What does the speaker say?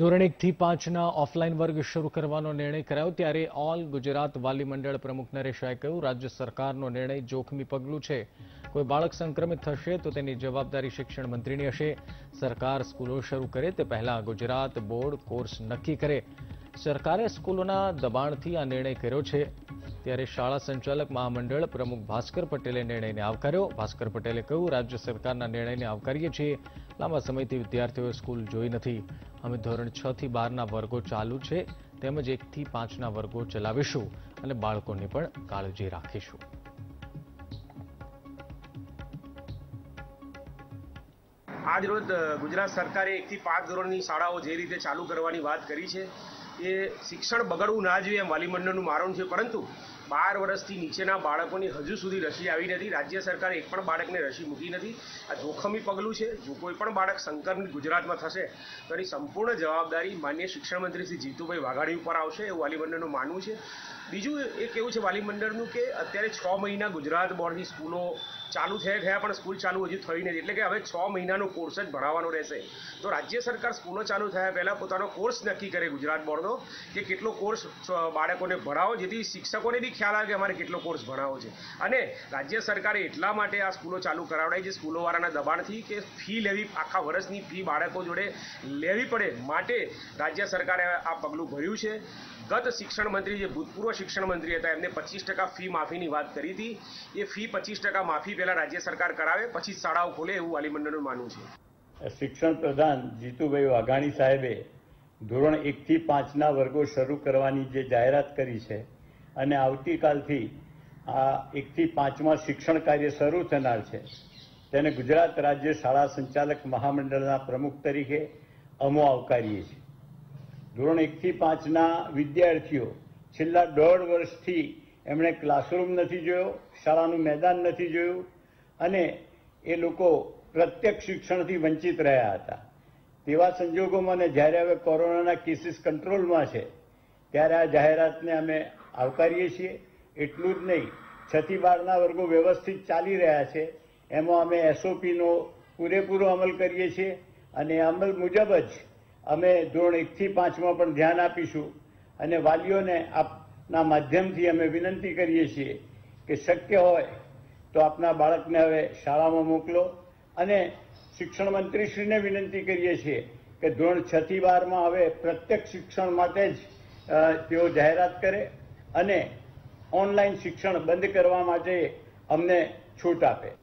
ધોરણ 1 થી 5 ના ઓફલાઈન વર્ગ શરૂ કરવાનો નિર્ણય કરાયો ત્યારે ઓલ ગુજરાત વાલી મંડળ પ્રમુખ નરેશ શાહે કહ્યું, રાજ્ય સરકારનો નિર્ણય જોખમી પગલું છે। કોઈ બાળક સંક્રમિત થશે તો તેની જવાબદારી શિક્ષણ મંત્રીની હશે। સરકાર સ્કૂલો શરૂ કરે તે પહેલા ગુજરાત બોર્ડ કોર્સ નક્કી કરે। સરકારે સ્કૂલોના દબાણથી આ નિર્ણય કર્યો છે। ત્યારે શાળા સંચાલક મહામંડળ પ્રમુખ ભાસ્કર પટેલે નિર્ણયને આવકાર્યો। ભાસ્કર પટેલે કહ્યું, રાજ્ય સરકારના નિર્ણયને આવકારીએ છીએ। લાંબા સમયથી વિદ્યાર્થીઓએ સ્કૂલ જોઈ નથી। અમે ધોરણ 6 થી 12 ના વર્ગો ચાલુ છે, તેમજ 1 થી 5 ના વર્ગો ચલાવીશું અને બાળકોની પણ કાળજી રાખીશું। આજ રોજ ગુજરાત સરકારે 1 થી 5 ધોરણની શાળાઓ જે રીતે ચાલુ કરવાની વાત કરી છે એ શિક્ષણ બગડવું ના જોઈએ એમ વાલી મંડળનું મારણ છે। પરંતુ 12 વર્ષથી નીચેના બાળકોની હજુ સુધી રસી આવી નથી। રાજ્ય સરકારે એક પણ બાળકને રસી મૂકી નથી। આ જોખમી પગલું છે। જો કોઈ પણ બાળક સંક્રમિત ગુજરાતમાં થશે તો એની સંપૂર્ણ જવાબદારી માન્ય શિક્ષણ મંત્રી શ્રી જીતુભાઈ વાઘાડી ઉપર આવશે એવું વાલી મંડળનું માનવું છે। બીજું એક એવું છે વાલી મંડળનું કે અત્યારે 6 મહિના ગુજરાત બોર્ડની સ્કૂલો ચાલુ થઈ ગયા પણ સ્કૂલ ચાલુ હજુ થઈ નથી, એટલે કે હવે 6 મહિનાનો કોર્સ જ ભણાવવાનો રહેશે। તો રાજ્ય સરકાર સ્કૂલો ચાલુ થયા પહેલાં પોતાનો કોર્સ નક્કી કરે ગુજરાત બોર્ડનો કે કેટલો કોર્સ બાળકોને ભણાવો, જેથી શિક્ષકોને બી ख्याल आए कि अमारे केटलो कोर्स भणावो छे। अने राज्य सरकारे एटला माटे आ स्कूलों चालू करावडाई जे स्कूलोवाळाना दबाणथी के फी लेवी, आखा वर्षनी फी बाळको जोडे लेवी पड़े माटे राज्य सरकारे आ पगलुं भर्युं छे। गत शिक्षण मंत्री जे भूतपूर्व शिक्षण मंत्री हता एमणे 25% फी माफीनी वात करी हती। ए फी 25% माफी पहेला राज्य सरकार करावे पछी शाळाओ खोले एवुं वाली मंडळनुं मानवुं छे। शिक्षण प्रधान जीतूभाई वाघाणी साहेबे धोरण 1 थी 5 ना वर्गो शरू करवानी जे जाहेरात करी छे અને આવતીકાલથી આ 1 થી 5માં શિક્ષણ કાર્ય શરૂ થનાર છે તેને ગુજરાત રાજ્ય શાળા સંચાલક મહામંડળના પ્રમુખ તરીકે અમો આવકારીએ છીએ। ધોરણ 1 થી 5ના વિદ્યાર્થીઓ છેલ્લા 1.5 વર્ષથી એમણે ક્લાસરૂમ નથી જોયો, શાળાનું મેદાન નથી જોયું અને એ લોકો પ્રત્યક્ષ શિક્ષણથી વંચિત રહ્યા હતા। તેવા સંજોગોમાં અને જ્યારે હવે કોરોનાના કેસીસ કંટ્રોલમાં છે ત્યારે આ જાહેરાતને અમે આવકારીએ છીએ। એટલું જ નહીં, 6 થી 12ના વર્ગો વ્યવસ્થિત ચાલી રહ્યા છે એમાં અમે એસઓપીનો પૂરેપૂરો અમલ કરીએ છીએ અને અમલ મુજબ જ અમે ધોરણ 1 થી 5માં પણ ધ્યાન આપીશું। અને વાલીઓને આપના માધ્યમથી અમે વિનંતી કરીએ છીએ કે શક્ય હોય તો આપના બાળકને હવે શાળામાં મોકલો અને શિક્ષણ મંત્રીશ્રીને વિનંતી કરીએ છીએ કે ધોરણ 6 થી 12માં હવે પ્રત્યક્ષ શિક્ષણ માટે જ તેઓ જાહેરાત કરે અને ઓનલાઈન શિક્ષણ બંધ કરવા માટે અમને છૂટ આપે।